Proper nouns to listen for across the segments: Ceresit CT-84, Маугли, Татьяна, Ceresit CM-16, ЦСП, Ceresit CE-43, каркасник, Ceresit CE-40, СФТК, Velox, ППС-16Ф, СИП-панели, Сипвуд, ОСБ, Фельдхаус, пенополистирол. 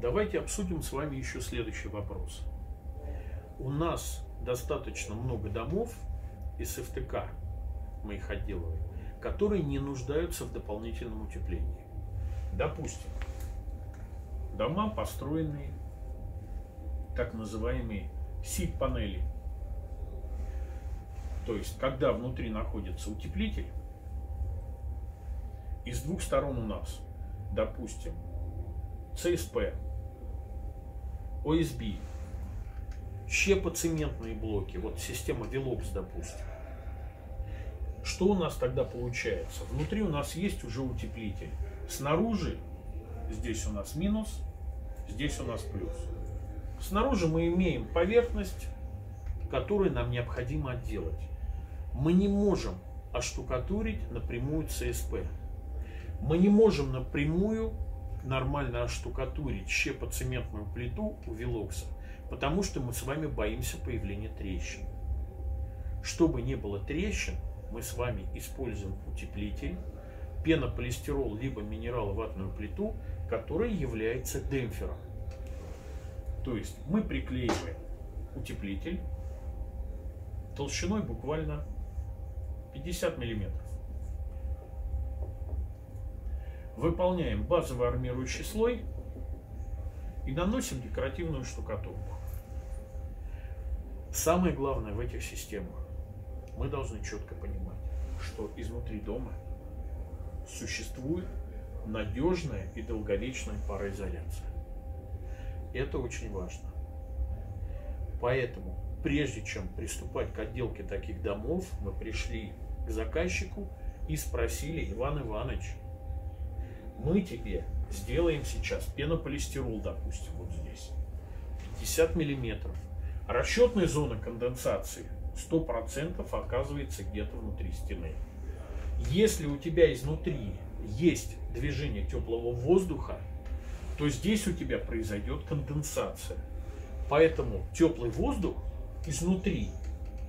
Давайте обсудим с вами еще следующий вопрос. У нас достаточно много домов СФТК, мы их отделываем, которые не нуждаются в дополнительном утеплении. Допустим, дома, построенные так называемые СИП-панели. То есть, когда внутри находится утеплитель, и с двух сторон у нас, допустим, ЦСП, ОСБ, щепоцементные блоки, вот система Velox, допустим. Что у нас тогда получается? Внутри у нас есть уже утеплитель. Снаружи здесь у нас минус, здесь у нас плюс. Снаружи мы имеем поверхность, которую нам необходимо отделать. Мы не можем оштукатурить напрямую ЦСП. Мы не можем напрямую нормально оштукатурить щепоцементную плиту у Velox, потому что мы с вами боимся появления трещин. Чтобы не было трещин, мы с вами используем утеплитель, пенополистирол либо минераловатную плиту, которая является демпфером. То есть мы приклеиваем утеплитель толщиной буквально 50 миллиметров. Выполняем базовый армирующий слой и наносим декоративную штукатурку. Самое главное в этих системах, мы должны четко понимать, что изнутри дома существует надежная и долговечная пароизоляция. Это очень важно. Поэтому, прежде чем приступать к отделке таких домов, мы пришли к заказчику и спросили: Иван Иванович, мы тебе сделаем сейчас пенополистирол, допустим, вот здесь, 50 миллиметров. Расчетная зона конденсации 100% оказывается где-то внутри стены. Если у тебя изнутри есть движение теплого воздуха, то здесь у тебя произойдет конденсация. Поэтому теплый воздух изнутри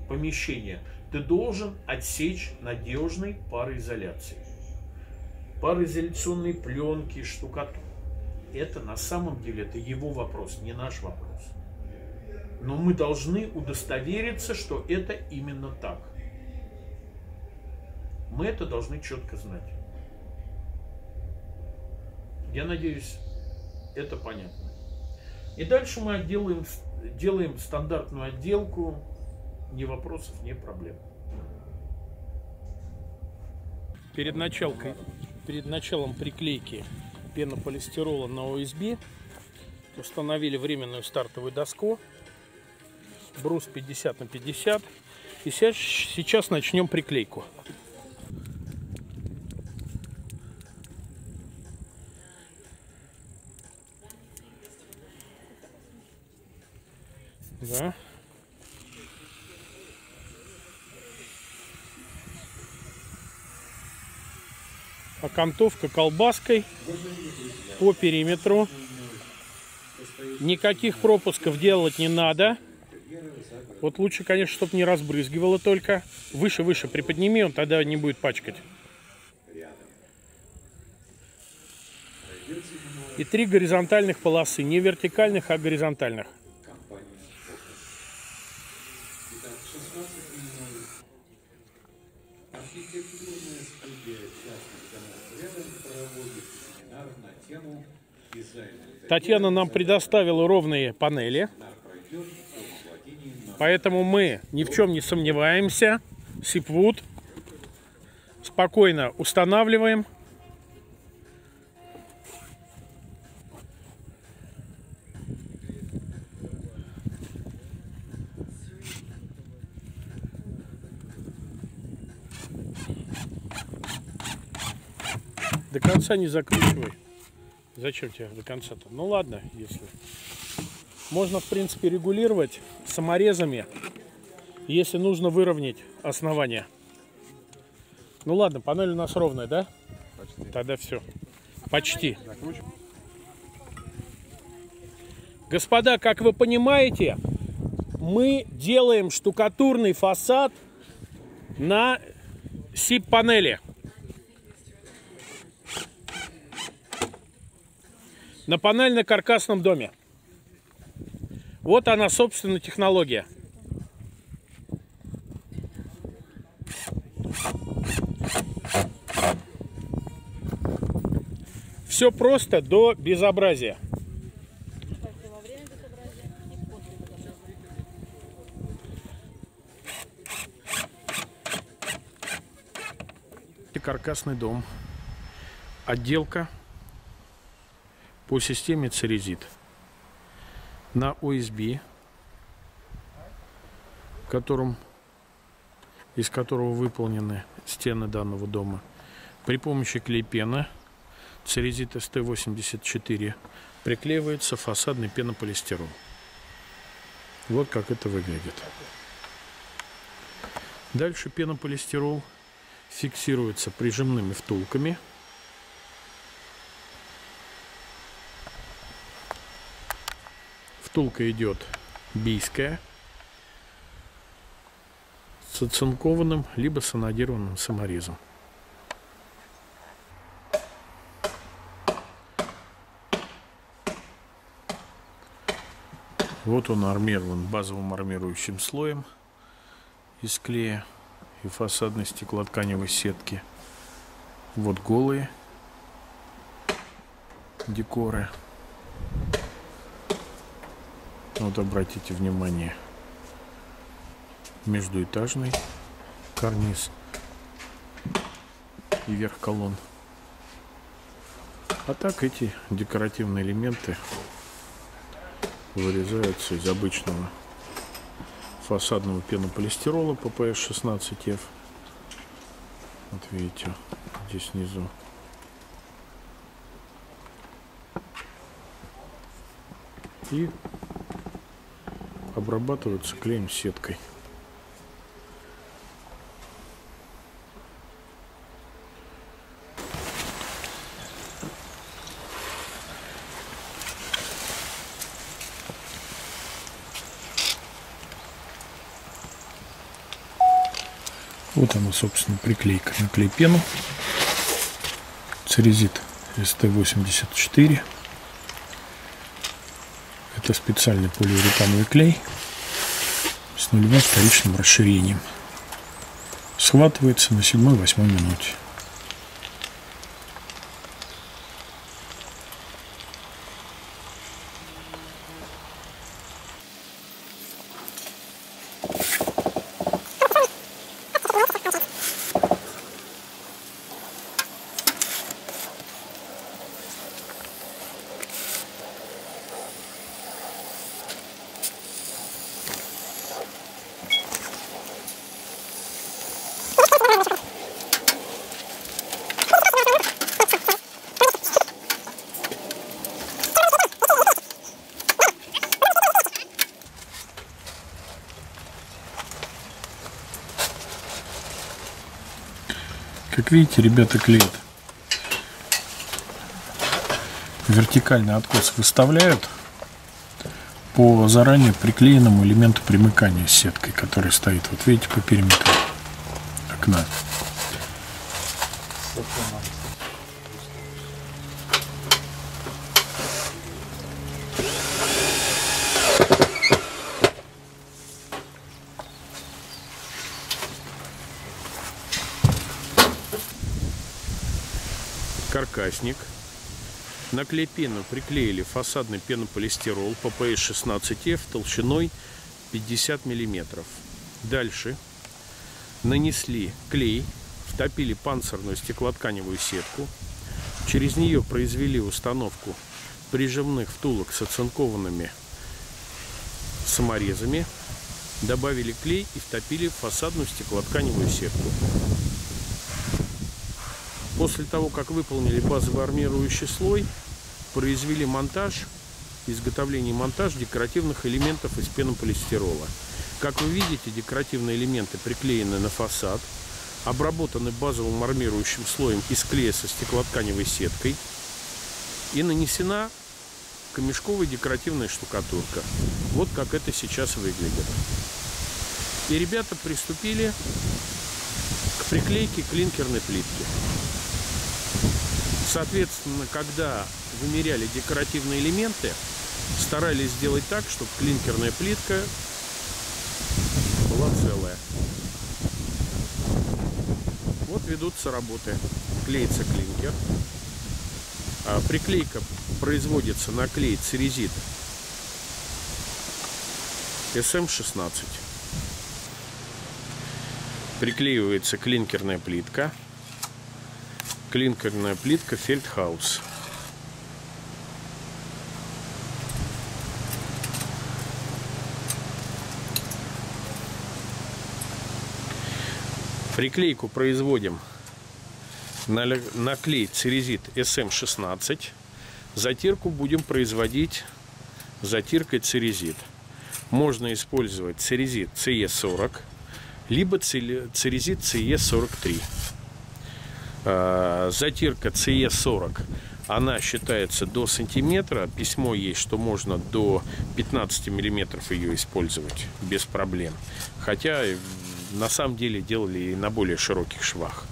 помещения ты должен отсечь надежной пароизоляцией. Пароизоляционные пленки, штукатурка. Это на самом деле это его вопрос, не наш вопрос. Но мы должны удостовериться, что это именно так. Мы это должны четко знать. Я надеюсь, это понятно. И дальше мы делаем стандартную отделку. Ни вопросов, ни проблем. Перед началом приклейки пенополистирола на ОСБ установили временную стартовую доску, брус 50 на 50. И сейчас начнем приклейку. Да. Окантовка колбаской по периметру. Никаких пропусков делать не надо. Вот лучше, конечно, чтобы не разбрызгивало только. Выше, выше приподними, он тогда не будет пачкать. И 3 горизонтальных полосы. Не вертикальных, а горизонтальных. Татьяна нам предоставила ровные панели, поэтому мы ни в чем не сомневаемся. Сипвуд спокойно устанавливаем. До конца не закручивай. Зачем тебе до конца-то? Ну ладно, если. Можно, в принципе, регулировать саморезами, если нужно выровнять основание. Ну ладно, панель у нас ровная, да? Почти. Тогда все. Почти. Господа, как вы понимаете, мы делаем штукатурный фасад на СИП-панели. на панельно-каркасном доме. Вот она, собственно, технология. Все просто до безобразия. Каркасный дом. Отделка по системе Ceresit на ОСБ, из которого выполнены стены данного дома при помощи клей-пена Ceresit CT-84. Приклеивается фасадный пенополистирол. Вот как это выглядит. Дальше пенополистирол фиксируется прижимными втулками. Втулка идет бийская с оцинкованным либо с анодированным саморезом. Вот он армирован базовым армирующим слоем из клея и фасадной стеклотканевой сетки. Вот голые декоры. Вот обратите внимание, междуэтажный карниз и верх колонн. А так эти декоративные элементы вырезаются из обычного фасадного пенополистирола ППС-16Ф. Вот видите, здесь внизу. И обрабатываются клеем-сеткой. Вот она, собственно, приклейка на клей-пену Ceresit CT-84. Это специальный полиуретановый клей с нулевым вторичным расширением. Схватывается на 7-8 минуте. Как видите, ребята клеят. Вертикальный откос выставляют по заранее приклеенному элементу примыкания с сеткой, который стоит, вот видите, по периметру окна. Каркасник. На клей-пену приклеили фасадный пенополистирол ППС-16Ф толщиной 50 мм. Дальше нанесли клей, втопили панцирную стеклотканевую сетку. Через нее произвели установку прижимных втулок с оцинкованными саморезами. Добавили клей и втопили фасадную стеклотканевую сетку. После того, как выполнили базовый армирующий слой, произвели монтаж, изготовление и монтаж декоративных элементов из пенополистирола. Как вы видите, декоративные элементы приклеены на фасад, обработаны базовым армирующим слоем из клея со стеклотканевой сеткой и нанесена камешковая декоративная штукатурка. Вот как это сейчас выглядит. И ребята приступили к приклейке клинкерной плитки. Соответственно, когда вымеряли декоративные элементы, старались сделать так, чтобы клинкерная плитка была целая. Вот ведутся работы. Клеится клинкер. Приклейка производится на клей Ceresit CM-16. Приклеивается клинкерная плитка. Клинкерная плитка Фельдхаус. Приклейку производим на клей Ceresit CM-16. Затирку будем производить затиркой Ceresit. Можно использовать Ceresit CE-40, либо Ceresit CE-43. Затирка CE-40, она считается до сантиметра. Письмо есть, что можно до 15 миллиметров ее использовать без проблем. Хотя на самом деле делали и на более широких швах.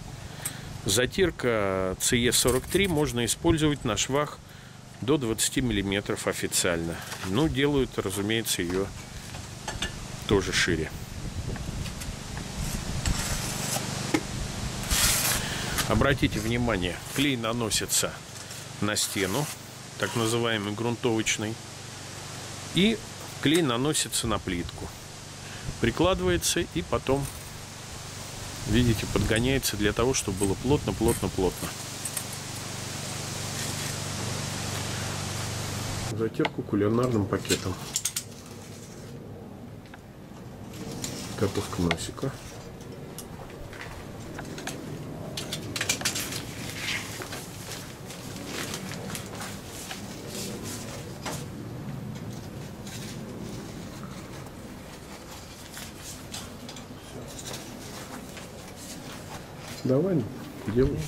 Затирка CE-43 можно использовать на швах до 20 миллиметров официально. Ну, делают, разумеется, ее тоже шире. Обратите внимание, клей наносится на стену, так называемый грунтовочный, и клей наносится на плитку. Прикладывается и потом, видите, подгоняется для того, чтобы было плотно, плотно, плотно. Затирку кулинарным пакетом. Готовка носика. Давай, делай.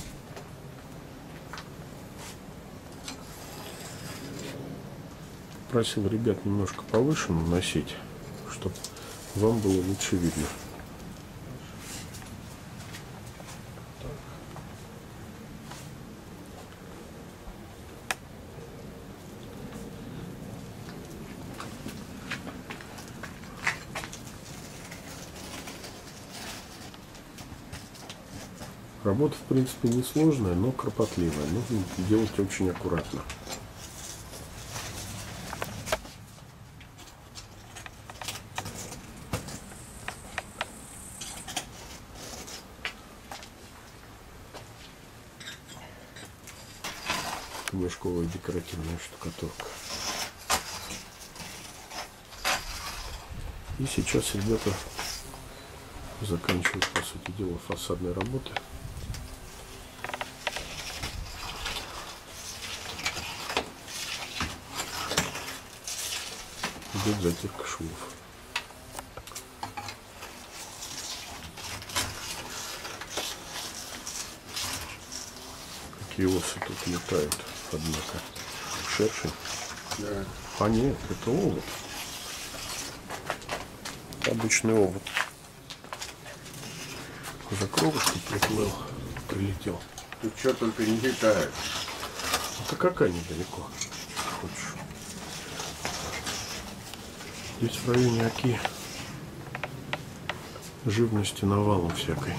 Просил ребят немножко повыше наносить, чтобы вам было лучше видно. Работа, в принципе, несложная, но кропотливая. Нужно делать очень аккуратно. Мешковая декоративная штукатурка. И сейчас ребята заканчивают, по сути дела, фасадные работы. Идет затирка швов. Какие осы тут летают, однако. Шершень? Да. А нет, это овод. Обычный овод. За кровушку приплыл, прилетел. Тут что только не летает. Это какая недалеко. Хочешь? Здесь в районе Оки живности навалом всякой.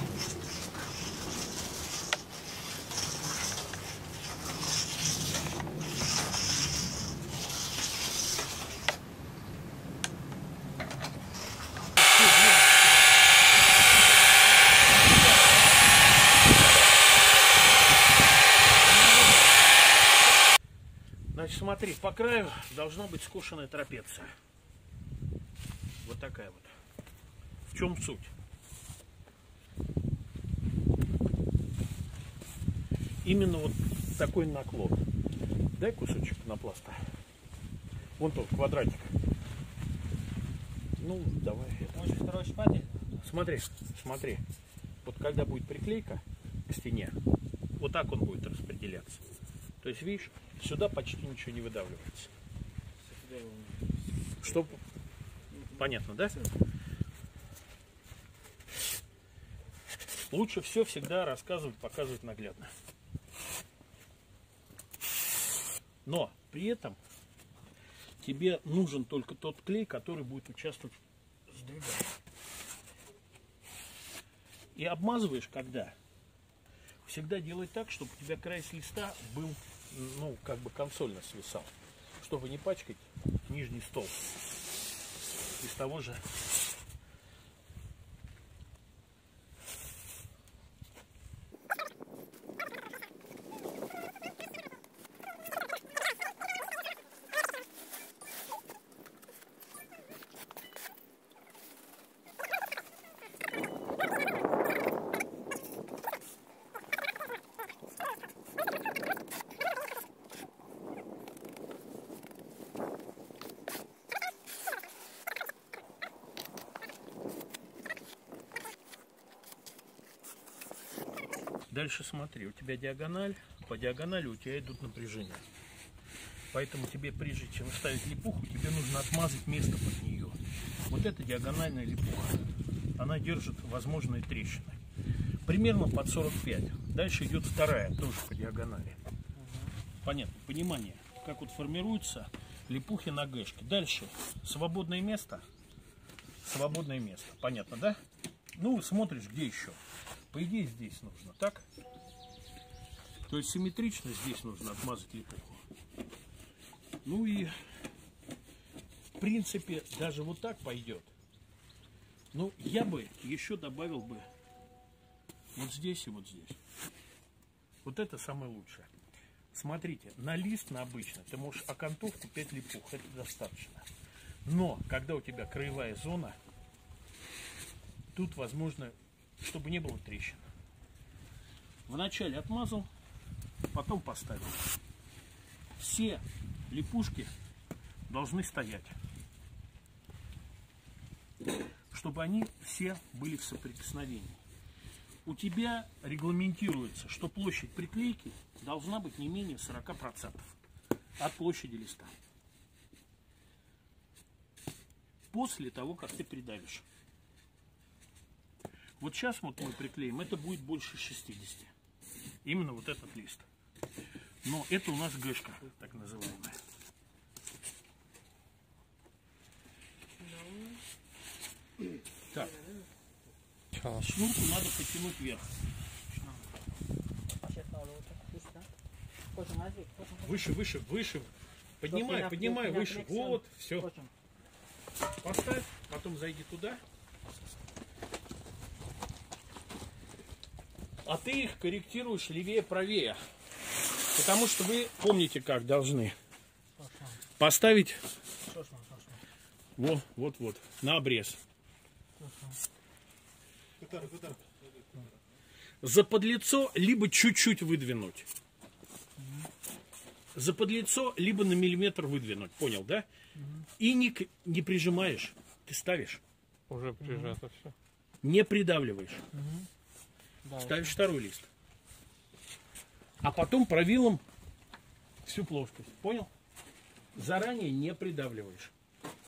Значит, смотри, по краю должна быть скошенная трапеция. Вот такая вот. В чем суть? Именно вот такой наклон. Дай кусочек пенопласта. Вон тот квадратик. Ну, давай. Может, второй шпатель? Смотри, смотри. Вот когда будет приклейка к стене, вот так он будет распределяться. То есть, видишь, сюда почти ничего не выдавливается. Чтобы... Понятно, да? Лучше все всегда рассказывать, показывать наглядно. Но при этом тебе нужен только тот клей, который будет участвовать в сдвигании. И обмазываешь, когда, всегда делай так, чтобы у тебя край с листа был, ну, как бы консольно свисал, чтобы не пачкать нижний столб из того же. Дальше смотри, у тебя диагональ, по диагонали у тебя идут напряжения. Поэтому тебе, прежде чем ставить липуху, тебе нужно отмазать место под нее. Вот эта диагональная липуха, она держит возможные трещины. Примерно под 45. Дальше идет вторая, тоже по диагонали. Понятно, понимание, как вот формируются липухи на гэшке. Дальше свободное место. Свободное место, понятно, да? Ну, смотришь, где еще. По идее здесь нужно, так? То есть симметрично здесь нужно отмазать липуху. Ну и в принципе даже вот так пойдет. Ну я бы еще добавил бы вот здесь и вот здесь. Вот это самое лучшее. Смотрите, на лист, на обычный, ты можешь окантовку 5 липух, это достаточно. Но когда у тебя краевая зона, тут возможно, чтобы не было трещин. Вначале отмазал, потом поставил. Все липушки должны стоять, чтобы они все были в соприкосновении. У тебя регламентируется, что площадь приклейки должна быть не менее 40% от площади листа. После того, как ты придавишь. Вот сейчас вот мы приклеим, это будет больше 60. Именно вот этот лист. Но это у нас гэшка, так называемая. Так. Шнурку надо потянуть вверх. Выше, выше, выше. Поднимай, поднимай, выше. Вот, все. Поставь, потом зайди туда. А ты их корректируешь левее-правее. Потому что вы помните, как должны поставить вот, вот, вот, на обрез. За подлицо либо чуть-чуть выдвинуть. За подлицо либо на миллиметр выдвинуть. Понял, да? И не прижимаешь. Ты ставишь. Уже прижато все. Не придавливаешь. Ставишь второй лист. А потом правилом всю плоскость. Понял? Заранее не придавливаешь.